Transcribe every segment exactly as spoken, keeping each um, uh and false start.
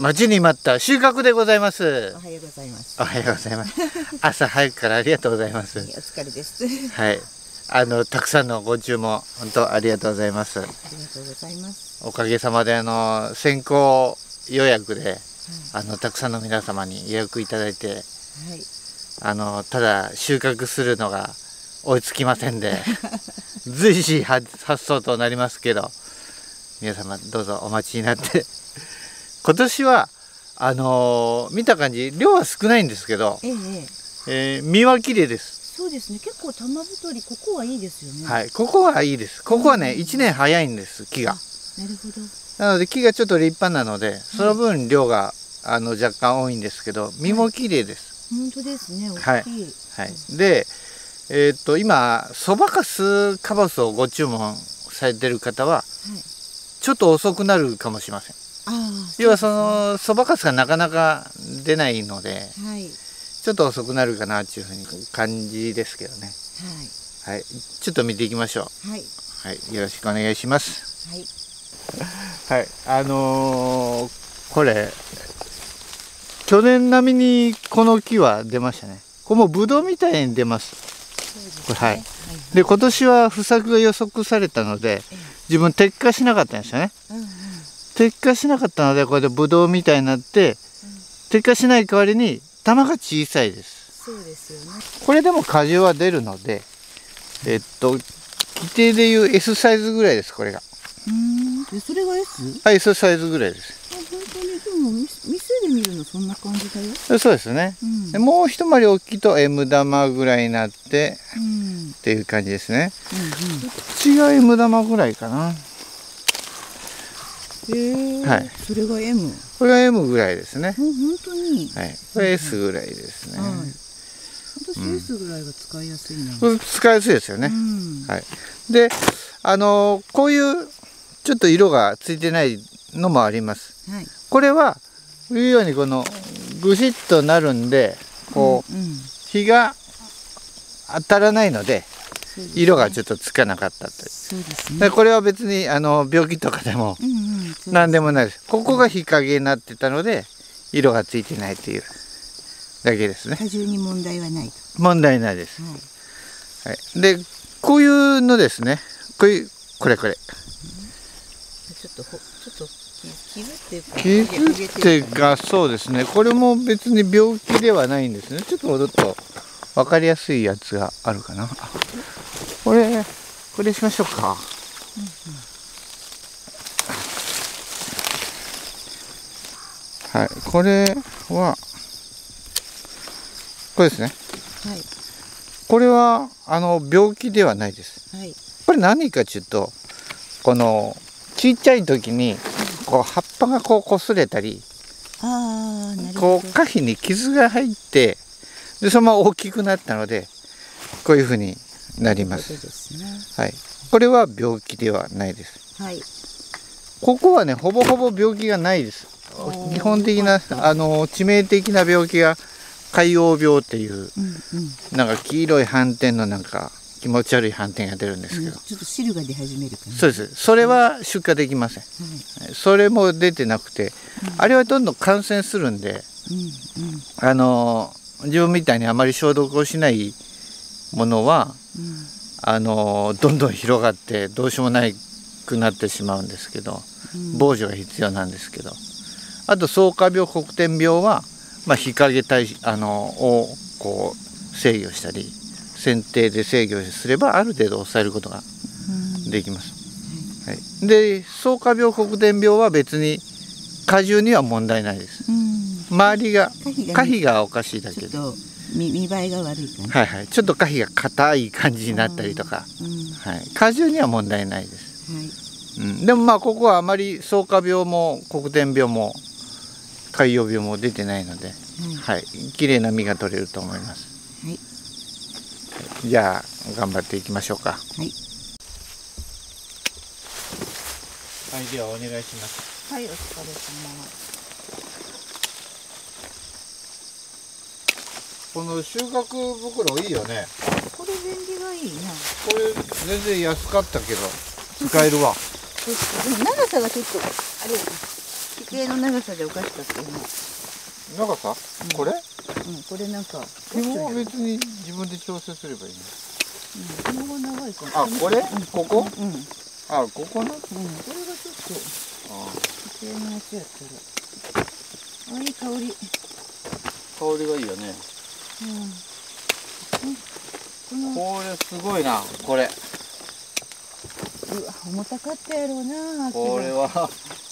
待ちに待った収穫でございます。おはようございます。おはようございます朝早くからありがとうございます。お疲れです。はい、あのたくさんのご注文本当ありがとうございます。ありがとうございます。おかげさまであの先行予約で、はい、あのたくさんの皆様に予約いただいて、はい、あのただ収穫するのが追いつきませんで随時発送となりますけど、皆様どうぞお待ちになって今年はあのー、見た感じ量は少ないんですけど、えええー、実は綺麗です。そうですね、結構玉太り、ここはいいですよね。はい、ここはいいです。ここはね、うん、いちねん早いんです、木が。なるほど。なので木がちょっと立派なので、その分量が、はい、あの若干多いんですけど、実も綺麗です。本当ですね、大きい。はい、はい、でえー、っと今そばかすかぼすをご注文されてる方は、はい、ちょっと遅くなるかもしれません。要はそのそばかすがなかなか出ないので、はい、ちょっと遅くなるかなっていうふうに感じですけどね。はい、はい、ちょっと見ていきましょう。はい、はい、よろしくお願いします。はい、はい、あのー、これ去年並みにこの木は出ましたね。これもブドウみたいに出ます。そうですね、はい。で今年は不作が予測されたので、自分撤回しなかったんですよね。うんうん、撤回しなかったので、これでブドウみたいになって、うん、撤回しない代わりに玉が小さいです。そうですよね。これでも果汁は出るので、えっと規定でいう S サイズぐらいです。これが。うん。それが S？ はい、S サイズぐらいです。あ、本当に。でも店で見るのそんな感じだよ。そうですね。うん、でもう一回り大きいと M 玉ぐらいになって、うん、っていう感じですね。うんうん、こっちが M 玉ぐらいかな。はい、それが M。これが M ぐらいですね。もう本当に。はい、これ S ぐらいですね。私 S ぐらいが使いやすいな。うん、使いやすいですよね。うん、はい。で、あのー、こういうちょっと色がついてないのもあります。はい、これはいうようにこのぐしっとなるんで、こう、うんうん、日が当たらないので。色がちょっとつかなかったという。そうですね。これは別にあの病気とかでも何でもないです。ここが日陰になってたので色がついてないというだけですね。果汁に問題はない。問題ないです。はい、はい。でこういうのですね。こういうこれこれ。ちょっとちょっと傷っていうか。傷っていうか、そうですね。これも別に病気ではないんですね。ちょっと戻っとわかりやすいやつがあるかな。これ、これしましょうか。うんうん、はい、これはこれですね。はい、これはあの病気ではないです。はい、これ何かちょっとこのちっちゃい時にこう葉っぱがこう擦れたり、あー、なるほど。こう花皮に傷が入って、でそのまま大きくなったのでこういうふうになります。はい、これは病気ではないです。はい、ここはね、ほぼほぼ病気がないです。基本的なあの致命的な病気が海王病っていう、うんうん、なんか黄色い斑点のなんか気持ち悪い斑点が出るんですけど、うん、ちょっと汁が出始めるかな。そうです。それは出荷できません。うん、それも出てなくて、うん、あれはどんどん感染するんで、うんうん、あの自分みたいにあまり消毒をしないものは、うん、あのどんどん広がってどうしようもなくなってしまうんですけど、うん、防除が必要なんですけど、あと草加病、黒点病は、まあ、日陰対あのをこう制御したり剪定で制御すればある程度抑えることができます。うん、はい、で草加病、黒点病は別に果汁には問題ないです。うん、周りが果皮がおかしいだけで。見, 見栄えが悪いかな。はいはい。ちょっと果皮が硬い感じになったりとか、うん、はい。果汁には問題ないです。はい、うん。でもまあここはあまり草加病も黒点病も海洋病も出てないので、うん、はい。綺麗な実が取れると思います。はい。じゃあ頑張っていきましょうか。はい。はい、ではお願いします。はい、お疲れ様です。この収穫袋いいよね。これ便利がいいな。これ全然安かったけど使えるわ。長さがちょっとあれ、径の長さでおかしかったよね。長さ？これ？うん、これなんか。紐は別に自分で調整すればいいの。紐が長いから。あ、これ？ここ？うん。あ、ここの？うん。これがちょっと。ああ。時計のやつやったら。あ、いい香り。香りがいいよね。うん。これすごいな、これ。うわ、重たかったやろうな。これは。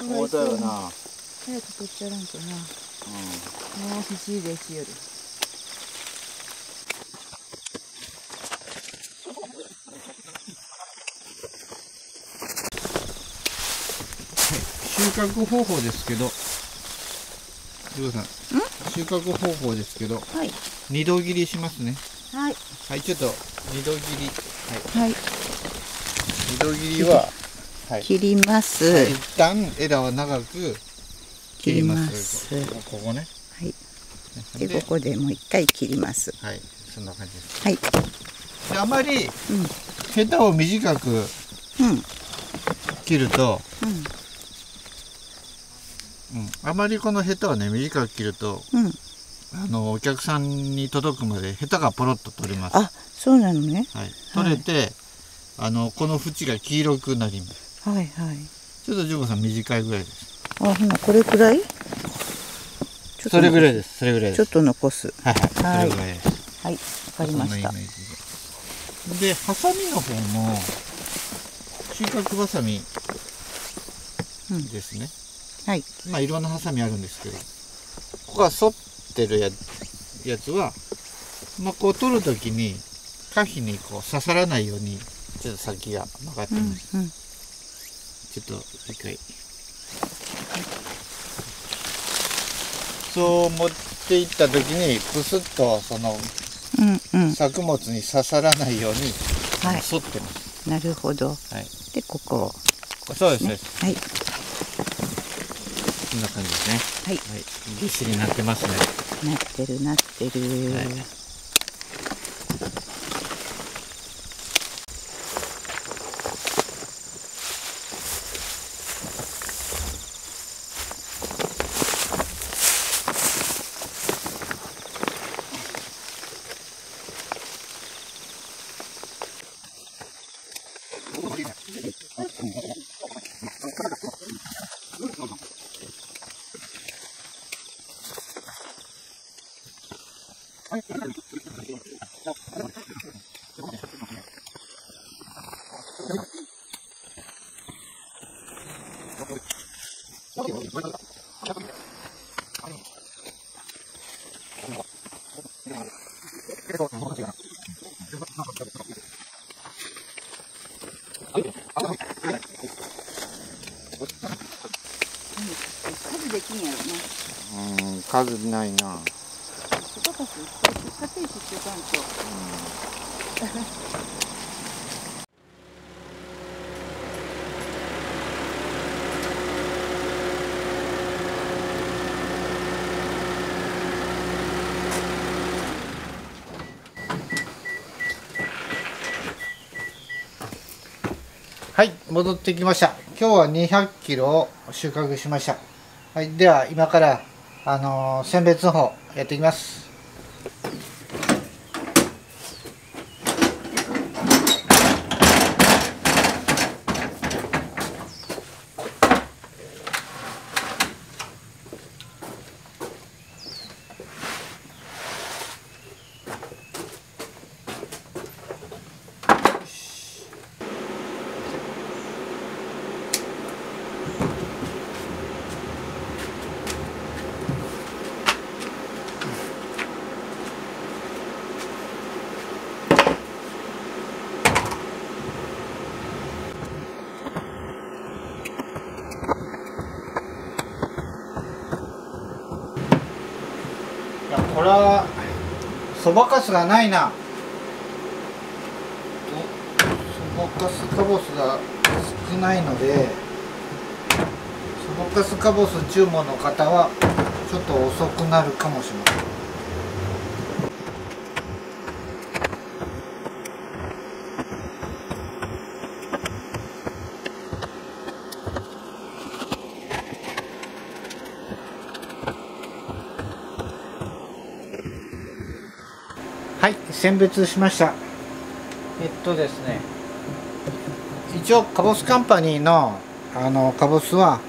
重たいよな。早く取っちゃらんとな。うん。もう必死でしよる。収穫方法ですけど、ゆうさん、収穫方法ですけど、はい、二度切りしますね。はい。はい、ちょっと二度切り。はい。はい、二度切りは、はい、切ります。はい、一旦枝は長く切ります。切ります。ここね。はい。で、ここでもう一回切ります。はい。そんな感じです。はい。で、あまり、うん、ヘタを短く、うん、切ると、うん。うん、あまりこのヘタをね短く切ると、うん、あのお客さんに届くまでヘタがポロッと取れます。あ、そうなのね。はい、取れて、はい、あのこの縁が黄色くなります。はいはい。ちょっとジョーさん短いぐらいです。あ、ほなこれくらい？それぐらいです。それぐらいです。ちょっと残す。はいはい。それぐらいです。はい、わかりました。で、ハサミの方も収穫ハサミですね。うん、はい、まあいろんなハサミあるんですけど、ここが反ってる や, やつは、まあ、こう取るときに果皮にこう刺さらないようにちょっと先が曲がってます、うんうん、ちょっと一回、はい、そう持っていったときにプスッとその、うんうん、作物に刺さらないように反ってます、はい、なるほど、はい、でここをここですね、そうですそうです、はい、こんな感じですね。はい。はい。ぎっしりなってますね。なってるなってる。はい。数ないな。はい、戻ってきました。今日はにひゃくキロを収穫しました。はい、では今からあのー、選別の方やっていきます。これはそばかすがないな。そばかすかぼすが少ないので、そばかすかぼす注文の方はちょっと遅くなるかもしれません。選別しました。えっとですね、一応かぼすカンパニーのあのかぼすは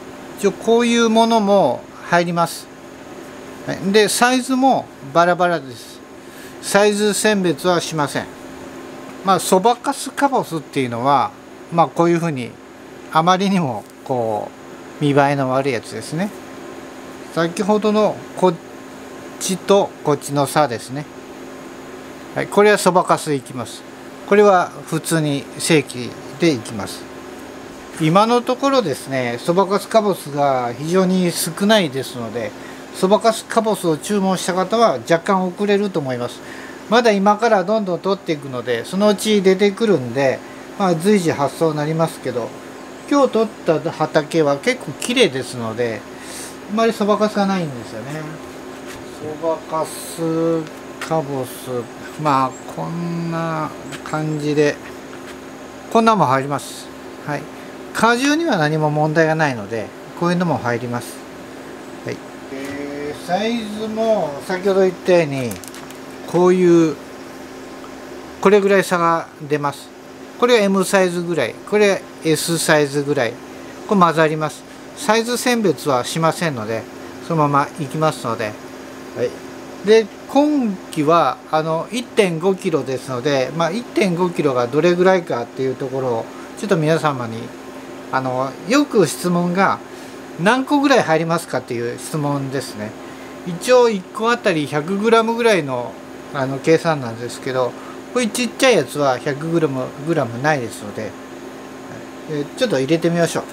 一応こういうものも入ります。でサイズもバラバラです。サイズ選別はしません。まあそばかすかぼすっていうのはまあこういうふうにあまりにもこう見栄えの悪いやつですね。先ほどのこっちとこっちの差ですね。はい、これはそばかすいきます。これは普通に正規でいきます。今のところですね、そばかすかぼすが非常に少ないですので、そばかすかぼすを注文した方は若干遅れると思います。まだ今からどんどん取っていくので、そのうち出てくるんで、まあ、随時発送になりますけど、今日取った畑は結構綺麗ですので、あんまりそばかすがないんですよね。そばかすかぼす、まあこんな感じで、こんなも入ります。はい、果汁には何も問題がないので、こういうのも入ります。はい、えー、サイズも先ほど言ったようにこういうこれぐらい差が出ます。これは エム サイズぐらい、これは エス サイズぐらい、これ混ざります。サイズ選別はしませんので、そのままいきますので、はい、で今期はあの いってんごキロ ですので、まあ、いってんごキロ がどれぐらいかっていうところをちょっと皆様にあのよく質問が何個ぐらい入りますかっていう質問ですね。一応いっこあたり ひゃくグラム ぐらいの、あの計算なんですけど、こういうちっちゃいやつは ひゃくグラム ないですので、えちょっと入れてみましょう。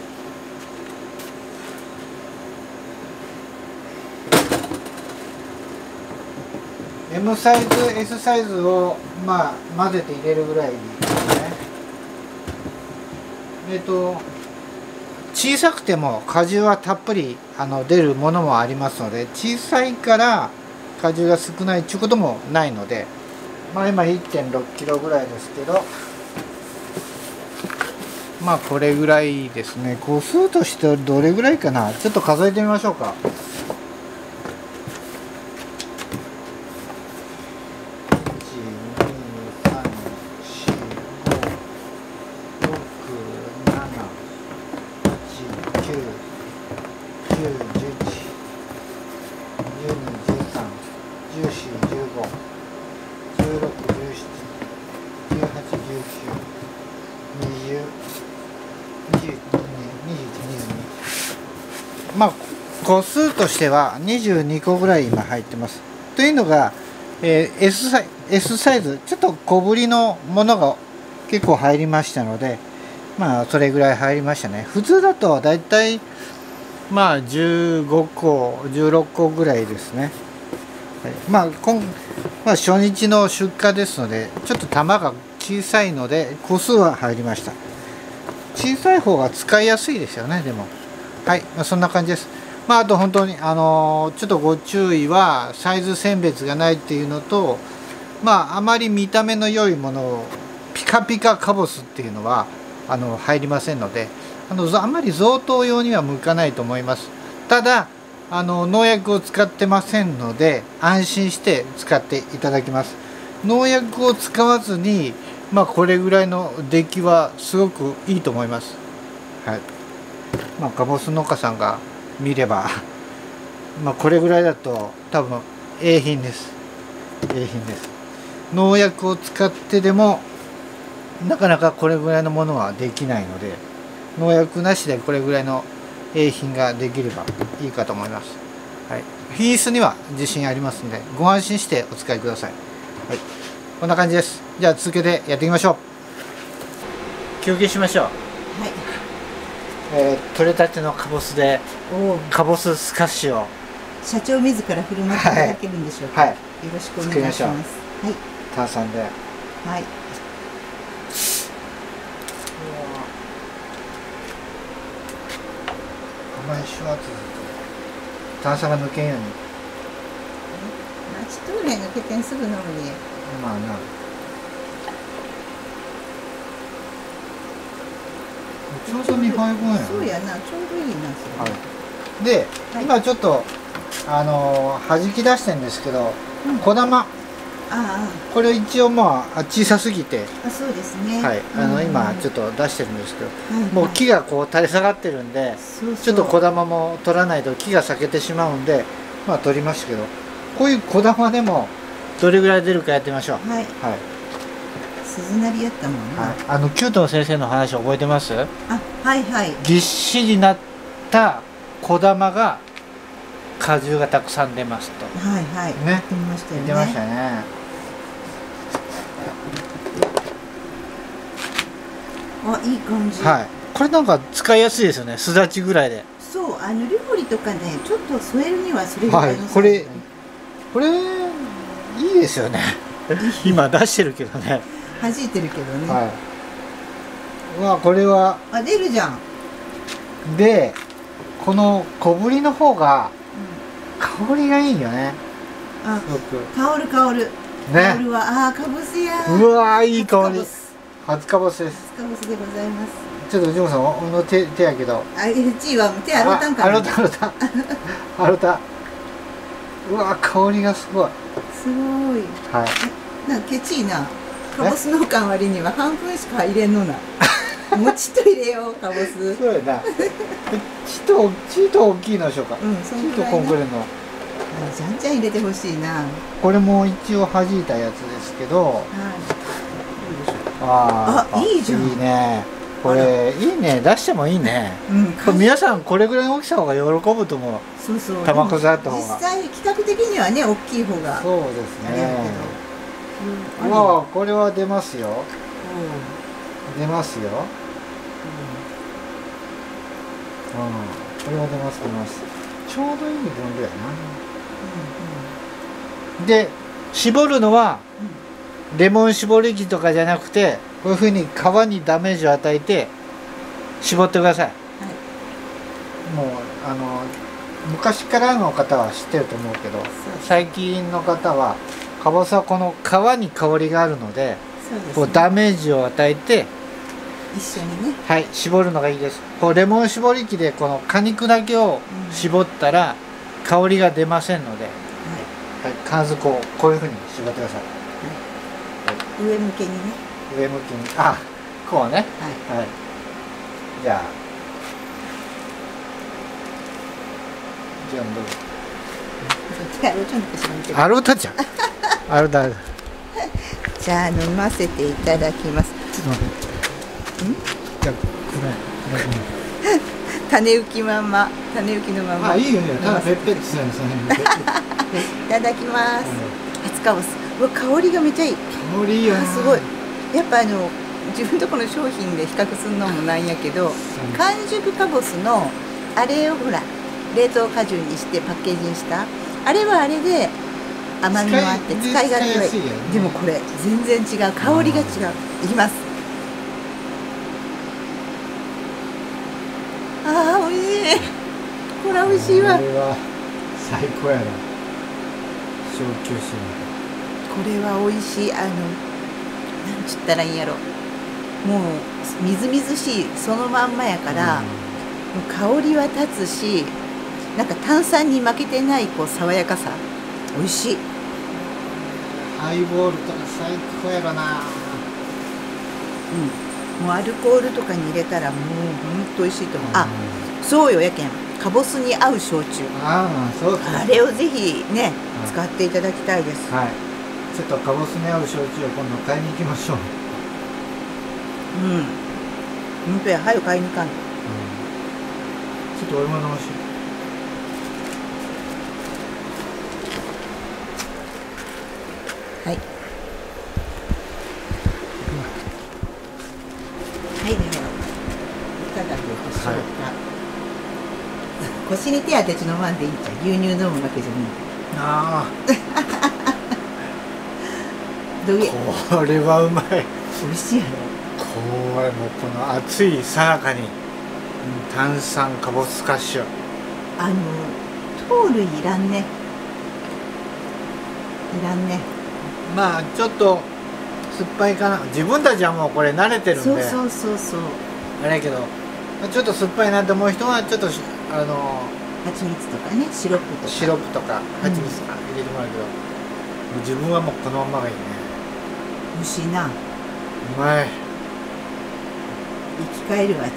エム サイズ、エス サイズを、まあ、混ぜて入れるぐらいですね。えっと、小さくても果汁はたっぷりあの出るものもありますので、小さいから果汁が少ないっていうこともないので、まあ、今 いってんろっキロ ぐらいですけど、まあこれぐらいですね。個数としてどれぐらいかな、ちょっと数えてみましょうか。まあ個数としてはにじゅうにこぐらい今入ってます。というのが、えー、S サイ、S サイズちょっと小ぶりのものが結構入りましたので、まあそれぐらい入りましたね。普通だとだいたいまあじゅうごこじゅうろっこぐらいですね。はい、まあ今、まあ、初日の出荷ですのでちょっと玉が小さいので個数は入りました。小さい方が使いやすいですよね。でもはい、まあ、そんな感じです。まあ、あと本当に、あのー、ちょっとご注意は、サイズ選別がないっていうのと、まあ、あまり見た目の良いものを、ピカピカかぼすっていうのは、あの、入りませんので、あの、あんまり贈答用には向かないと思います。ただ、あの、農薬を使ってませんので、安心して使っていただきます。農薬を使わずに、まあ、これぐらいの出来はすごくいいと思います。はい。まあ、かぼす農家さんが見ればまあこれぐらいだと多分A品です。A品です。農薬を使ってでもなかなかこれぐらいのものはできないので、農薬なしでこれぐらいのA品ができればいいかと思います。はい、品質には自信ありますのでご安心してお使いください。はい、こんな感じです。じゃあ続けてやっていきましょう。休憩しましょう。はい、えー、取れたてのかぼすでかぼすスカッシュを社長自ら振る舞っていただけるんでしょうか。はい、よろしくお願いします。はい、ターサンで、はい、お前一緒は続くターサンが抜けんようにちょっとぐらい抜けてんすぐ飲むね。まあなちょうどにはいぶんや。そうやな、ちょうどいいな。はい、で、はい、今ちょっとあのー、弾き出してんですけど、うん、小玉これ一応まあ小さすぎて、そうですね、はい、あの今ちょっと出してるんですけど、もう木がこう垂れ下がってるんで、ちょっと小玉も取らないと木が裂けてしまうんで、まあ取りますけど、こういう小玉でもどれぐらい出るかやってみましょう。はい、鈴なりやったもんね。あのキュートの先生の話覚えてます？あ、はいはい。ぎっしりなった小玉が果汁がたくさん出ますと。はいはい。ね。出ましたよね。出ましたね。あ、いい感じ。はい。これなんか使いやすいですよね。すだちぐらいで。そう、あの料理とかね、ちょっと添えるにはそれぐらいの。はい。これ、これいいですよね。今出してるけどね。弾いてるけどね。はい。わあ、これは。あ、出るじゃん。で、この小ぶりの方が。香りがいいよね。あ、香る香る。香るは、ああ、かぼすや。うわ、いい香り。初かぼすです。初かぼすでございます。ちょっと、藤本さん、俺の手、手やけど。あ、え、ちいは、手洗ったんか。洗った、洗った。洗った。うわ、香りがすごい。すごい。はい。なんか、ケチいな。かぼすの代わりには、半分しか入れんのな。もちっと入れよう、かぼす。そうやな。ちっと、ちっと大きいのでしょうか。うん、ちっとこんぐらいの。じゃんじゃん入れてほしいな。これも一応弾いたやつですけど。ああ、いいじゃん。いいね。これ、いいね、出してもいいね。うん、皆さん、これぐらいの大きさの方が喜ぶと思う。そうそう。玉こざあった方が。実際、企画的にはね、大きい方が。そうですね。うわ、これは出ますよ。出ますよ。うん、これは出ます出ます。ちょうどいい分ぐらいな。で、絞るのはレモン絞り器とかじゃなくて、こういうふうに皮にダメージを与えて絞ってください。はい、もうあの昔からの方は知ってると思うけど、最近の方はかぼすはこの皮に香りがあるので、こうダメージを与えて。一緒にね、はい、絞るのがいいです。こうレモン絞り器でこの果肉だけを絞ったら香りが出ませんので、はい、はい、必ずこうこういう風に絞ってください。はい、上向けにね。上向きに、あ、こうね。はい、はい、じゃあ、じゃあどうぞ。アロータちゃん。アロータ。じゃあ飲ませていただきます。ちょっと待って。種浮きまま、種浮きのまま。あ、いいよね。ペッペッしてるんですね。いただきます。初かぼす。うわ、香りがめっちゃいい。香りいいよね。すごい。やっぱあの自分とこの商品で比較するのもなんやけど、完熟かぼすのあれをほら冷凍果汁にしてパッケージにした。あれはあれで甘みもあって使い勝手がいい。でもこれ全然違う。香りが違う。いきます。ああ、美味しい。これ美味しいわ。これは最高やな。小休止。これは美味しい。あの、なんちったらいいんやろ。もうみずみずしいそのまんまやから、うん、香りは立つし、なんか炭酸に負けてないこう爽やかさ。美味しい。ハイボールとか最高やろな。うん。もうアルコールとかに入れたらもう本当美味しいと思う。あ、そうよやけん。かぼすに合う焼酎。ああ、そうか。あれをぜひね、使っていただきたいです。はい。ちょっとかぼすに合う焼酎を今度買いに行きましょう。うん。本当や、早く買いに行かん。うん。ちょっと俺も飲ましい。はい。腰に手当てち飲まんでいいじゃん。牛乳飲むわけじゃない。ああ。どうや。これはうまい。美味しいやろ。これもこの暑いさなかに炭酸かぼすカッシュ。あの糖類いらんね。いらんね。まあちょっと酸っぱいかな。自分たちはもうこれ慣れてるんで。そうそうそうそう。あれやけど、ちょっと酸っぱいなと思う人はちょっと。あの蜂蜜とかね、シロップとかシロップとか蜂蜜とか入れてもらうけど、自分はもうこのままがいいね。美味しいな。うまい。生き返る味。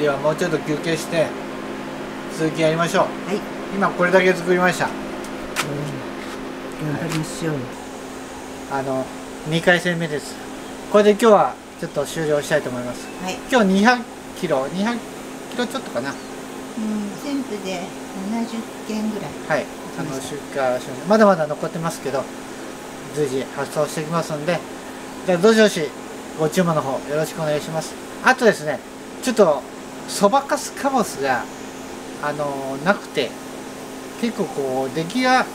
ではもうちょっと休憩して続きやりましょう。はい。今これだけ作りました。うん、頑張りましょう。はい、あのにかいせんめです。これで今日はちょっと終了したいと思います。はい。今日にひゃくキロ、にひゃくキロちょっとかな。うん、全部でななじゅっけんぐらい。はい。あの出荷しました。まだまだ残ってますけど、随時発送していきますので、じゃあどうぞご注文の方よろしくお願いします。あとですね、ちょっとそばかすかぼすがあのなくて、結構こう出来が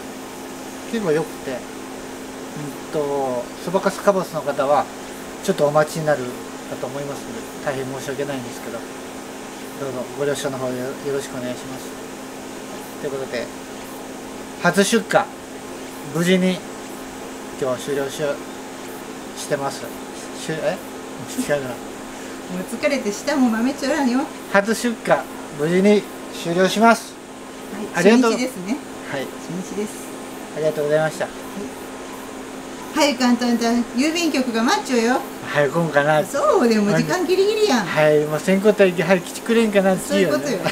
結構良くて、うんとそばかすかぼすの方はちょっとお待ちになるかと思いますので、大変申し訳ないんですけど。どうぞご了承の方よろしくお願いします。ということで、初出荷、無事に今日終了ししてます。しえ違うな。もう疲れて舌も豆ちょらんよ。初出荷、無事に終了します。はい、ありがとう。初日ですね。はい。初日です。ありがとうございました。はい、早くあんた、郵便局が待っちょよ。早く来んかな。そうでも時間ギリギリやん。はい、もう先行体早く来てくれんかなっていうよね。そういうことよ。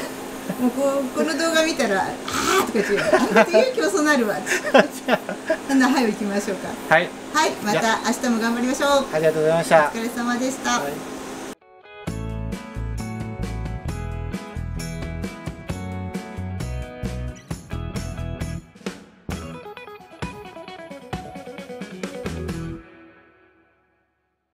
もうこうこの動画見たらあーとか言う。あんた勇気遅なるわ。なんだ早く行きましょうか。はい。はい、また明日も頑張りましょう。ありがとうございました。お疲れ様でした。はい。